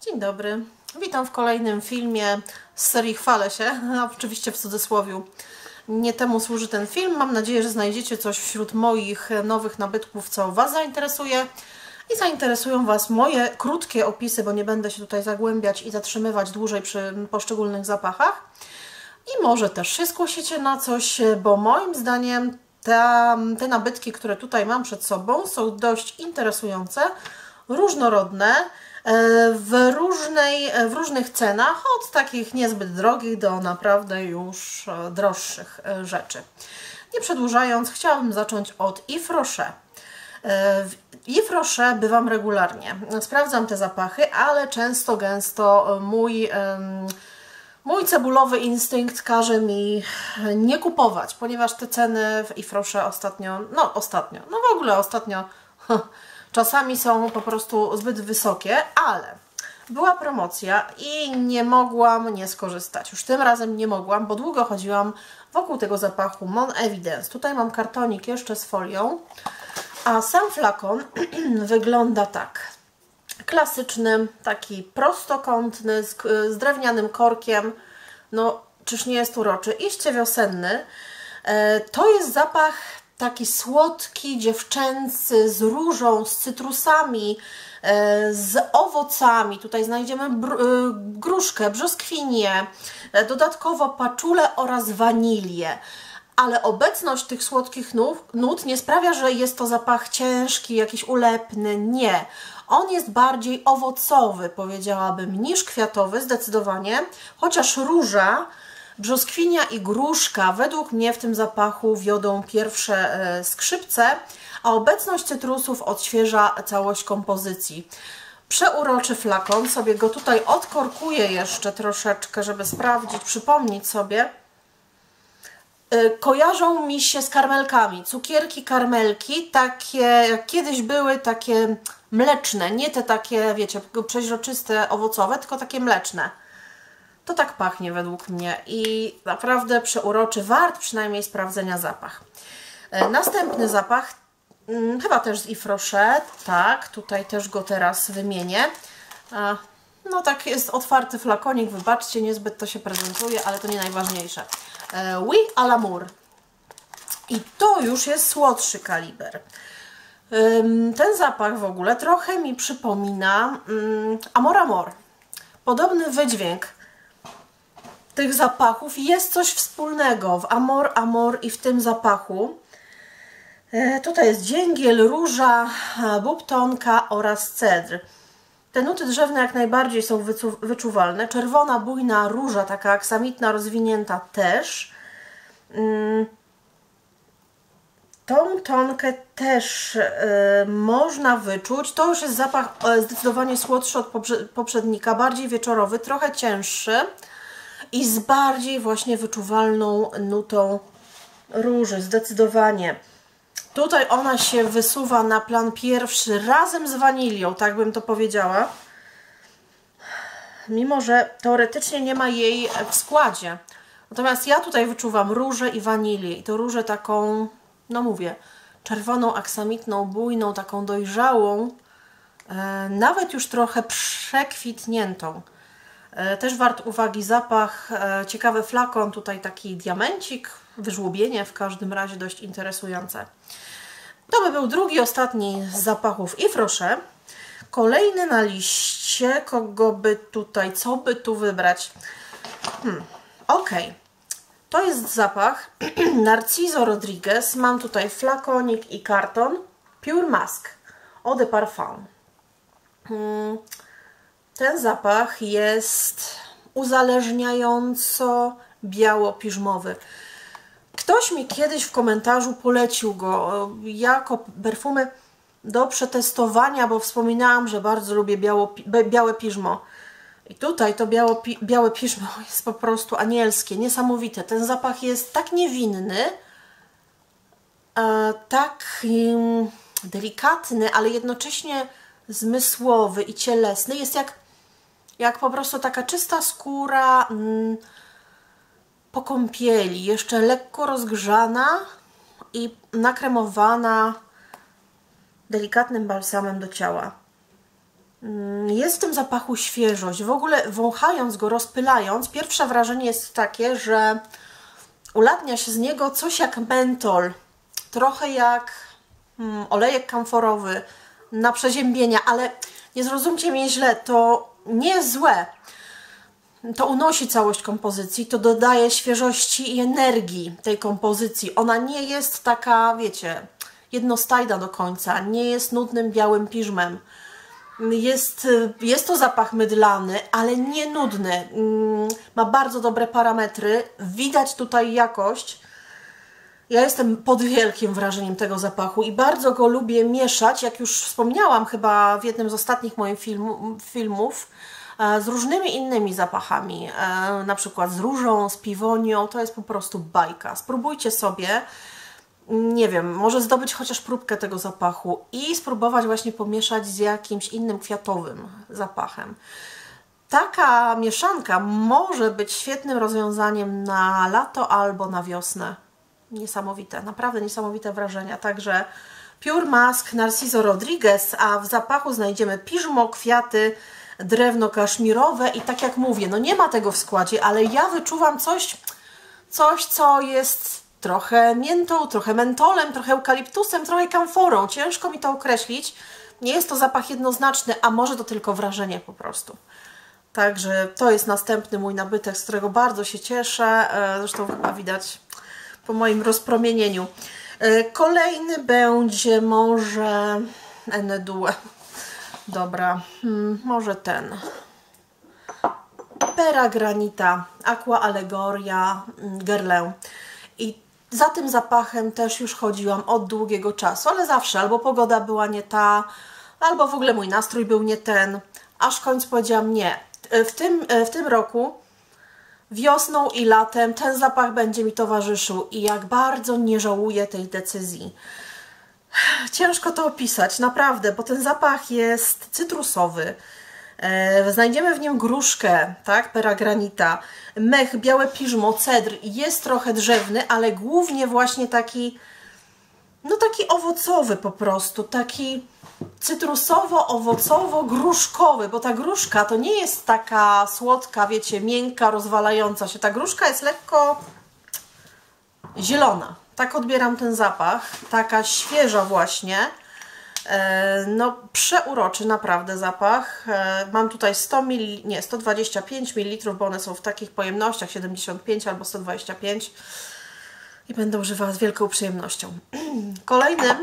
Dzień dobry, witam w kolejnym filmie z serii Chwalę się, oczywiście w cudzysłowiu. Nie temu służy ten film, mam nadzieję, że znajdziecie coś wśród moich nowych nabytków, co Was zainteresuje i zainteresują Was moje krótkie opisy, bo nie będę się tutaj zagłębiać i zatrzymywać dłużej przy poszczególnych zapachach. I może też się skusicie na coś, bo moim zdaniem te nabytki, które tutaj mam przed sobą, są dość interesujące, różnorodne, w różnych cenach, od takich niezbyt drogich do naprawdę już droższych rzeczy. Nie przedłużając, chciałabym zacząć od Yves Rocher. W Yves Rocher bywam regularnie. Sprawdzam te zapachy, ale często, gęsto mój cebulowy instynkt każe mi nie kupować, ponieważ te ceny w Yves Rocher w ogóle ostatnio czasami są po prostu zbyt wysokie, ale była promocja i nie mogłam nie skorzystać. Już tym razem nie mogłam, bo długo chodziłam wokół tego zapachu Mon Evidence. Tutaj mam kartonik jeszcze z folią, a sam flakon wygląda tak. Klasyczny, taki prostokątny, z drewnianym korkiem. No, czyż nie jest uroczy? Iście wiosenny. To jest zapach taki słodki, dziewczęcy, z różą, z cytrusami, z owocami. Tutaj znajdziemy gruszkę, brzoskwinię, dodatkowo paczulę oraz wanilię. Ale obecność tych słodkich nut nie sprawia, że jest to zapach ciężki, jakiś ulepny. Nie. On jest bardziej owocowy, powiedziałabym, niż kwiatowy, zdecydowanie. Chociaż róża, brzoskwinia i gruszka według mnie w tym zapachu wiodą pierwsze skrzypce, a obecność cytrusów odświeża całość kompozycji. Przeuroczy flakon, sobie go tutaj odkorkuję jeszcze troszeczkę, żeby sprawdzić, przypomnieć sobie. Kojarzą mi się z karmelkami, cukierki karmelki, takie jak kiedyś były, takie mleczne, nie te takie, wiecie, przeźroczyste, owocowe, tylko takie mleczne. To tak pachnie według mnie i naprawdę przeuroczy, wart przynajmniej sprawdzenia zapach. Następny zapach, chyba też z Yves Rocher, tak, tutaj też go teraz wymienię. No tak, jest otwarty flakonik, wybaczcie, niezbyt to się prezentuje, ale to nie najważniejsze. Oui à l'amour. I to już jest słodszy kaliber. Ten zapach w ogóle trochę mi przypomina Amor Amor. Podobny wydźwięk tych zapachów, jest coś wspólnego w Amor Amor i w tym zapachu. Tutaj jest dzięgiel, róża, bubtonka oraz cedr. Te nuty drzewne jak najbardziej są wyczuwalne. Czerwona, bujna róża, taka aksamitna, rozwinięta też. Tą tonkę też można wyczuć. To już jest zapach zdecydowanie słodszy od poprzednika, bardziej wieczorowy, trochę cięższy i z bardziej właśnie wyczuwalną nutą róży, zdecydowanie. Tutaj ona się wysuwa na plan pierwszy razem z wanilią, tak bym to powiedziała. Mimo że teoretycznie nie ma jej w składzie. Natomiast ja tutaj wyczuwam różę i wanilię. I to różę taką, no mówię, czerwoną, aksamitną, bujną, taką dojrzałą. Nawet już trochę przekwitniętą. Też wart uwagi zapach. Ciekawy flakon, tutaj taki diamencik. Wyżłobienie w każdym razie dość interesujące. To by był drugi, ostatni z zapachów Yves Rocher. Kolejny na liście, co by tu wybrać? Ok, to jest zapach Narciso Rodriguez. Mam tutaj flakonik i karton. Pure Musc, Eau de Parfum. Ten zapach jest uzależniająco biało-piżmowy. Ktoś mi kiedyś w komentarzu polecił go jako perfumę do przetestowania, bo wspominałam, że bardzo lubię białe piżmo. I tutaj to białe piżmo jest po prostu anielskie, niesamowite. Ten zapach jest tak niewinny, tak delikatny, ale jednocześnie zmysłowy i cielesny. Jest jak po prostu taka czysta skóra po kąpieli, jeszcze lekko rozgrzana i nakremowana delikatnym balsamem do ciała. Jest w tym zapachu świeżość. W ogóle wąchając go, rozpylając, pierwsze wrażenie jest takie, że ulatnia się z niego coś jak mentol, trochę jak olejek kamforowy na przeziębienia, ale nie zrozumcie mnie źle, to nie jest złe. To unosi całość kompozycji, to dodaje świeżości i energii tej kompozycji. Ona nie jest taka, wiecie, jednostajna do końca, nie jest nudnym białym piżmem. Jest to zapach mydlany, ale nie nudny. Ma bardzo dobre parametry, widać tutaj jakość. Ja jestem pod wielkim wrażeniem tego zapachu i bardzo go lubię mieszać, jak już wspomniałam chyba w jednym z ostatnich moich filmów, z różnymi innymi zapachami, na przykład z różą, z piwonią. To jest po prostu bajka. Spróbujcie sobie, nie wiem, może zdobyć chociaż próbkę tego zapachu i spróbować właśnie pomieszać z jakimś innym kwiatowym zapachem. Taka mieszanka może być świetnym rozwiązaniem na lato albo na wiosnę. Niesamowite, naprawdę niesamowite wrażenia. Także Pure Musc Narciso Rodriguez, a w zapachu znajdziemy piżmo, kwiaty, drewno kaszmirowe i tak jak mówię, no nie ma tego w składzie, ale ja wyczuwam coś co jest trochę miętą, trochę mentolem, trochę eukaliptusem, trochę kamforą. Ciężko mi to określić. Nie jest to zapach jednoznaczny, a może to tylko wrażenie po prostu. Także to jest następny mój nabytek, z którego bardzo się cieszę. Zresztą chyba widać po moim rozpromienieniu. Kolejny będzie może N2. Dobra, może ten. Pera Granita, Aqua Allegoria, Guerlain. I za tym zapachem też już chodziłam od długiego czasu, ale zawsze albo pogoda była nie ta, albo w ogóle mój nastrój był nie ten, aż w końcu powiedziałam nie. W tym roku wiosną i latem ten zapach będzie mi towarzyszył i jak bardzo nie żałuję tej decyzji. Ciężko to opisać, naprawdę, bo ten zapach jest cytrusowy. Znajdziemy w nim gruszkę, tak, Pera Granita, mech, białe piżmo, cedr. Jest trochę drzewny, ale głównie właśnie taki, no taki owocowy po prostu, taki cytrusowo-owocowo-gruszkowy, bo ta gruszka to nie jest taka słodka, wiecie, miękka, rozwalająca się. Ta gruszka jest lekko zielona. Tak odbieram ten zapach, taka świeża właśnie, no przeuroczy naprawdę zapach. Mam tutaj 125 ml, bo one są w takich pojemnościach, 75 albo 125 i będę używała z wielką przyjemnością. Kolejnym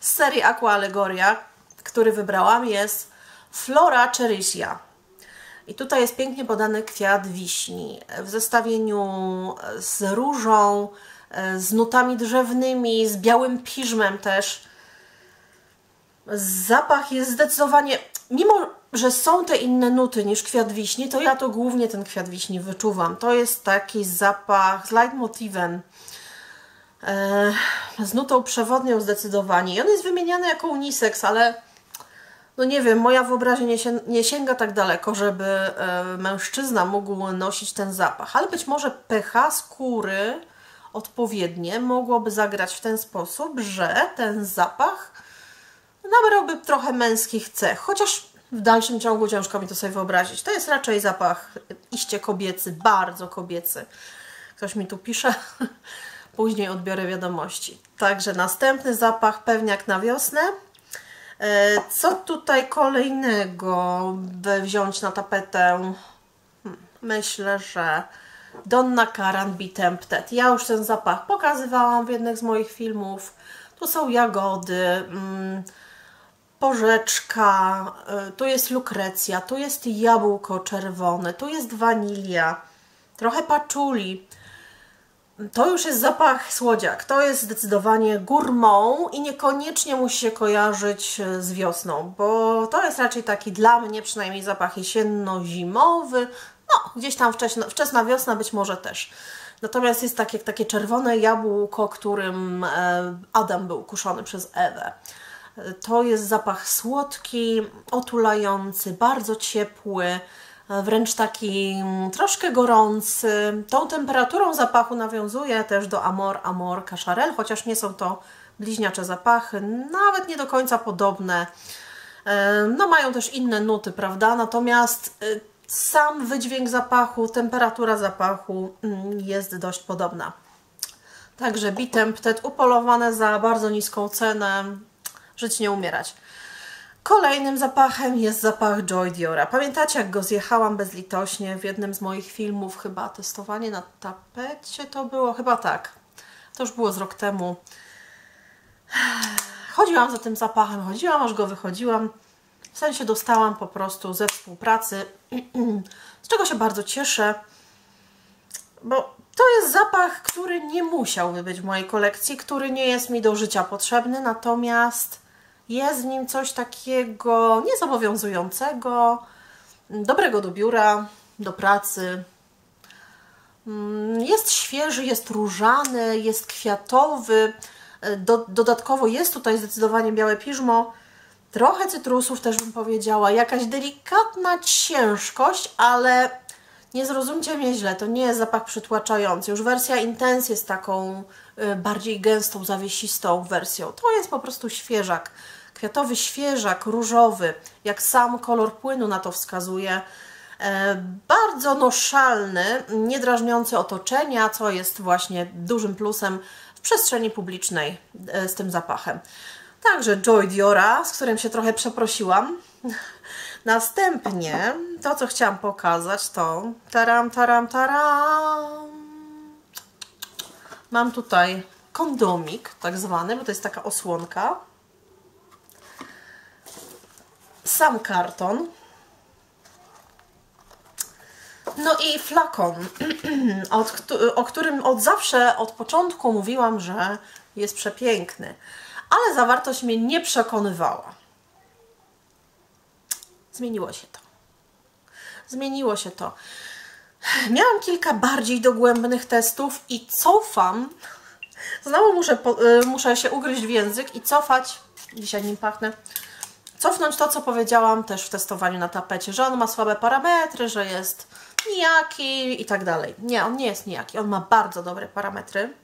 z serii Aqua Allegoria, który wybrałam, jest Flora Cherrysia. I tutaj jest pięknie podany kwiat wiśni w zestawieniu z różą, z nutami drzewnymi, z białym piżmem też. Zapach jest zdecydowanie, mimo że są te inne nuty niż kwiat wiśni, to ja to głównie ten kwiat wiśni wyczuwam. To jest taki zapach z leitmotivem, z nutą przewodnią zdecydowanie. I on jest wymieniany jako unisex, ale no nie wiem, moja wyobraźnia nie sięga tak daleko, żeby mężczyzna mógł nosić ten zapach. Ale być może pH skóry odpowiednie mogłoby zagrać w ten sposób, że ten zapach nabrałby trochę męskich cech, chociaż w dalszym ciągu ciężko mi to sobie wyobrazić. To jest raczej zapach iście kobiecy, bardzo kobiecy. Ktoś mi tu pisze, później odbiorę wiadomości. Także następny zapach, pewniak na wiosnę. Co tutaj kolejnego by wziąć na tapetę? Myślę, że Donna Karan, Be Tempted. Ja już ten zapach pokazywałam w jednym z moich filmów. Tu są jagody, porzeczka, tu jest lukrecja, tu jest jabłko czerwone, tu jest wanilia, trochę paczuli. To już jest zapach słodziak, to jest zdecydowanie gourmand i niekoniecznie musi się kojarzyć z wiosną, bo to jest raczej taki dla mnie przynajmniej zapach jesienno-zimowy, no gdzieś tam wczesna wiosna być może też. Natomiast jest takie czerwone jabłko, którym Adam był kuszony przez Ewę. To jest zapach słodki, otulający, bardzo ciepły, wręcz taki troszkę gorący. Tą temperaturą zapachu nawiązuje też do Amor Amor Cacharel, chociaż nie są to bliźniacze zapachy, nawet nie do końca podobne. No mają też inne nuty, prawda? Natomiast sam wydźwięk zapachu, temperatura zapachu jest dość podobna. Także Be Tempted, upolowane za bardzo niską cenę, żyć nie umierać. Kolejnym zapachem jest zapach Joy Diora. Pamiętacie, jak go zjechałam bezlitośnie w jednym z moich filmów, chyba testowanie na tapecie to było? Chyba tak. To już było z rok temu. Chodziłam za tym zapachem, chodziłam, aż go wychodziłam. W sensie dostałam po prostu ze współpracy, z czego się bardzo cieszę, bo to jest zapach, który nie musiałby być w mojej kolekcji, który nie jest mi do życia potrzebny, natomiast jest w nim coś takiego niezobowiązującego, dobrego do biura, do pracy. Jest świeży, jest różany, jest kwiatowy, dodatkowo jest tutaj zdecydowanie białe piżmo, trochę cytrusów też bym powiedziała, jakaś delikatna ciężkość, ale nie zrozumcie mnie źle, to nie jest zapach przytłaczający. Już wersja Intense jest taką bardziej gęstą, zawiesistą wersją. To jest po prostu świeżak, kwiatowy świeżak, różowy, jak sam kolor płynu na to wskazuje. Bardzo noszalny, niedrażniący otoczenia, co jest właśnie dużym plusem w przestrzeni publicznej z tym zapachem. Także Joy Diora, z którym się trochę przeprosiłam. Następnie to, co chciałam pokazać, to taram, taram, taram. Mam tutaj kondomik tak zwany, bo to jest taka osłonka. Sam karton. No i flakon, o którym od zawsze, od początku mówiłam, że jest przepiękny. Ale zawartość mnie nie przekonywała. Zmieniło się to. Zmieniło się to. Miałam kilka bardziej dogłębnych testów i cofam. Znowu muszę się ugryźć w język i cofać. Dzisiaj nim pachnę. Cofnąć to, co powiedziałam też w testowaniu na tapecie, że on ma słabe parametry, że jest nijaki i tak dalej. Nie, on nie jest nijaki. On ma bardzo dobre parametry.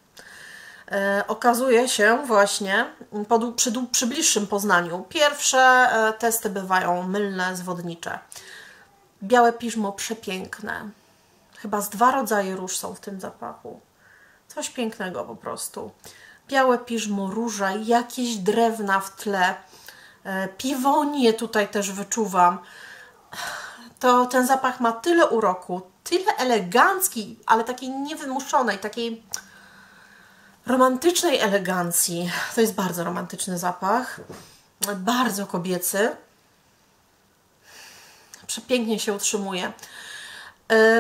Okazuje się właśnie przy bliższym poznaniu. Pierwsze testy bywają mylne, zwodnicze. Białe piżmo przepiękne. Chyba z 2 rodzaje róż są w tym zapachu. Coś pięknego po prostu. Białe piżmo, róża, jakieś drewna w tle. Piwonię tutaj też wyczuwam. To ten zapach ma tyle uroku, tyle elegancki, ale takiej niewymuszonej, takiej romantycznej elegancji. To jest bardzo romantyczny zapach, bardzo kobiecy. Przepięknie się utrzymuje.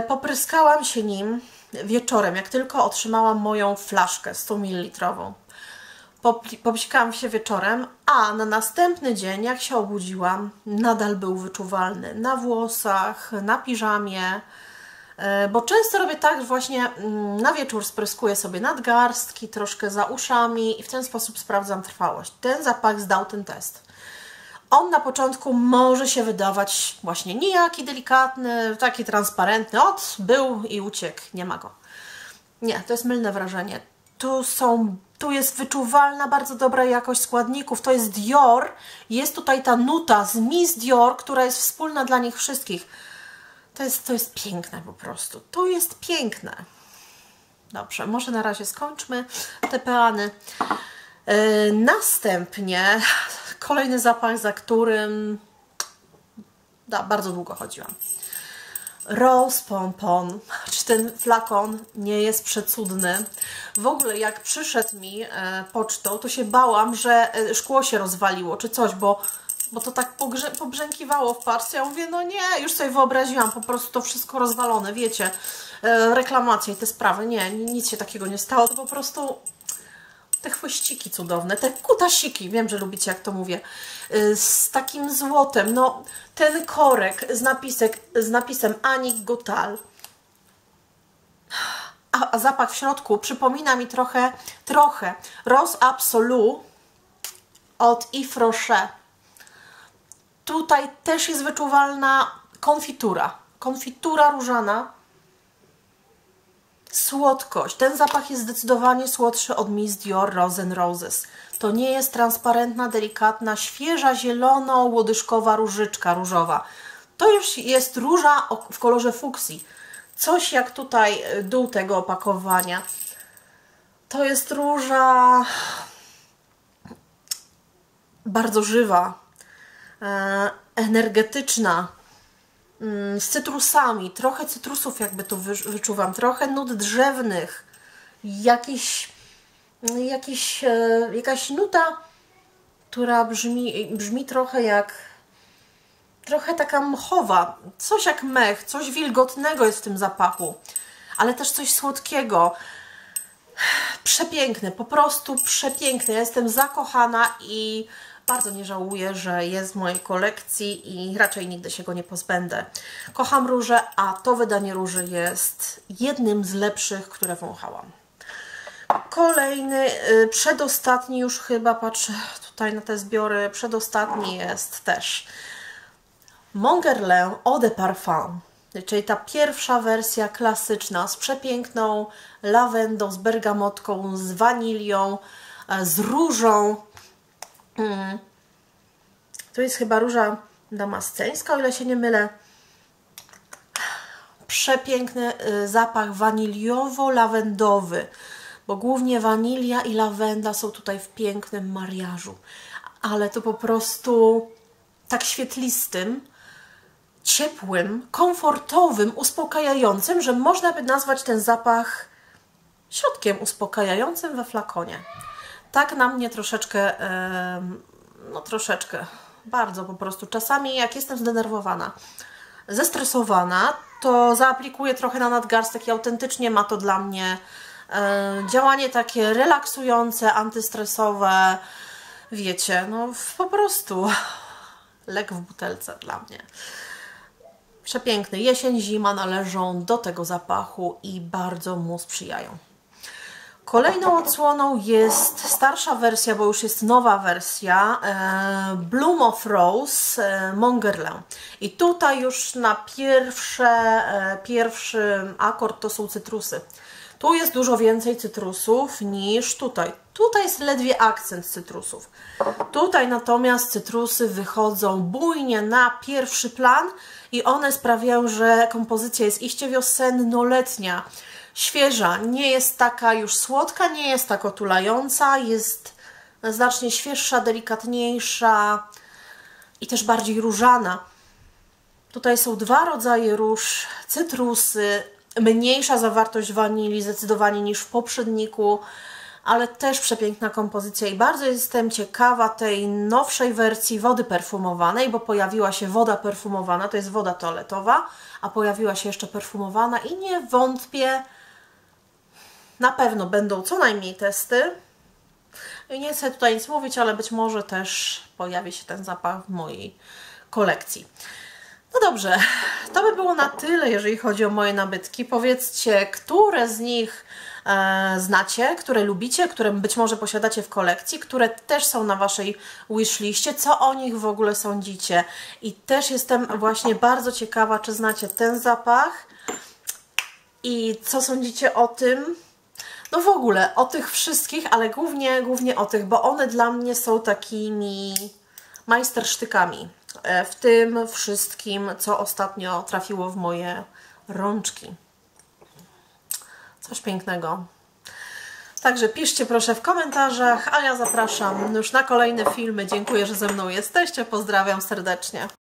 Popryskałam się nim wieczorem, jak tylko otrzymałam moją flaszkę 100 ml. Popsikałam się wieczorem, a na następny dzień, jak się obudziłam, nadal był wyczuwalny na włosach, na piżamie. Bo często robię tak, że właśnie na wieczór spryskuję sobie nadgarstki, troszkę za uszami i w ten sposób sprawdzam trwałość. Ten zapach zdał ten test. On na początku może się wydawać właśnie nijaki, delikatny, taki transparentny. Ot, był i uciekł, nie ma go. Nie, to jest mylne wrażenie. Tu jest wyczuwalna bardzo dobra jakość składników. To jest Dior, jest tutaj ta nuta z Miss Dior, która jest wspólna dla nich wszystkich. To jest piękne po prostu. To jest piękne. Dobrze, może na razie skończmy te peany. Następnie kolejny zapach, za którym bardzo długo chodziłam. Rose Pompon. Czy ten flakon nie jest przecudny? W ogóle jak przyszedł mi pocztą, to się bałam, że szkło się rozwaliło czy coś, bo to tak pobrzękiwało w paczce. Ja mówię, no nie, już sobie wyobraziłam, po prostu to wszystko rozwalone, wiecie, reklamacje i te sprawy. Nie, nic się takiego nie stało, to po prostu te chwościki cudowne, te kutasiki, wiem, że lubicie, jak to mówię, z takim złotem, no ten korek z napisem Annick Goutal. A zapach w środku przypomina mi trochę Rose Absolue od Yves Rocher. Tutaj też jest wyczuwalna konfitura różana. Słodkość. Ten zapach jest zdecydowanie słodszy od Miss Dior Rose and Roses. To nie jest transparentna, delikatna, świeża, zielono-łodyżkowa różyczka różowa. To już jest róża w kolorze fuksji. Coś jak tutaj dół tego opakowania. To jest róża bardzo żywa, energetyczna, z cytrusami, trochę cytrusów jakby tu wyczuwam, trochę nut drzewnych, jakaś nuta, która brzmi trochę jak, trochę taka mchowa, coś jak mech, coś wilgotnego jest w tym zapachu, ale też coś słodkiego. Przepiękny, po prostu przepiękny. Ja jestem zakochana i bardzo nie żałuję, że jest w mojej kolekcji i raczej nigdy się go nie pozbędę. Kocham róże, a to wydanie róży jest jednym z lepszych, które wąchałam. Kolejny, przedostatni już chyba, patrzę tutaj na te zbiory, przedostatni jest też Mon Guerlain Eau de Parfum, czyli ta pierwsza wersja klasyczna z przepiękną lawendą, z bergamotką, z wanilią, z różą. To jest chyba róża damasceńska, o ile się nie mylę. Przepiękny zapach waniliowo-lawendowy, bo głównie wanilia i lawenda są tutaj w pięknym mariażu, ale to po prostu tak świetlistym, ciepłym, komfortowym, uspokajającym, że można by nazwać ten zapach środkiem uspokajającym we flakonie. Tak na mnie troszeczkę, no troszeczkę, bardzo po prostu. Czasami jak jestem zdenerwowana, zestresowana, to zaaplikuję trochę na nadgarstek i autentycznie ma to dla mnie działanie takie relaksujące, antystresowe. Wiecie, no po prostu lek w butelce dla mnie. Przepiękny. Jesień, zima należą do tego zapachu i bardzo mu sprzyjają. Kolejną odsłoną jest starsza wersja, bo już jest nowa wersja Bloom of Rose Mon Guerlain. I tutaj już na pierwszy akord to są cytrusy. Tu jest dużo więcej cytrusów niż tutaj. Tutaj jest ledwie akcent cytrusów. Tutaj natomiast cytrusy wychodzą bujnie na pierwszy plan i one sprawiają, że kompozycja jest iście wiosenno-letnia, świeża, nie jest taka już słodka, nie jest tak otulająca, jest znacznie świeższa, delikatniejsza i też bardziej różana. Tutaj są dwa rodzaje róż, cytrusy, mniejsza zawartość wanilii zdecydowanie niż w poprzedniku, ale też przepiękna kompozycja i bardzo jestem ciekawa tej nowszej wersji wody perfumowanej, bo pojawiła się woda perfumowana, to jest woda toaletowa, a pojawiła się jeszcze perfumowana i nie wątpię, na pewno będą co najmniej testy. I nie chcę tutaj nic mówić, ale być może też pojawi się ten zapach w mojej kolekcji. No dobrze, to by było na tyle, jeżeli chodzi o moje nabytki. Powiedzcie, które z nich znacie, które lubicie, które być może posiadacie w kolekcji, które też są na waszej wishliście, co o nich w ogóle sądzicie. I też jestem właśnie bardzo ciekawa, czy znacie ten zapach i co sądzicie o tym, no w ogóle o tych wszystkich, ale głównie o tych, bo one dla mnie są takimi majstersztykami w tym wszystkim, co ostatnio trafiło w moje rączki. Coś pięknego. Także piszcie proszę w komentarzach, a ja zapraszam już na kolejne filmy. Dziękuję, że ze mną jesteście. Pozdrawiam serdecznie.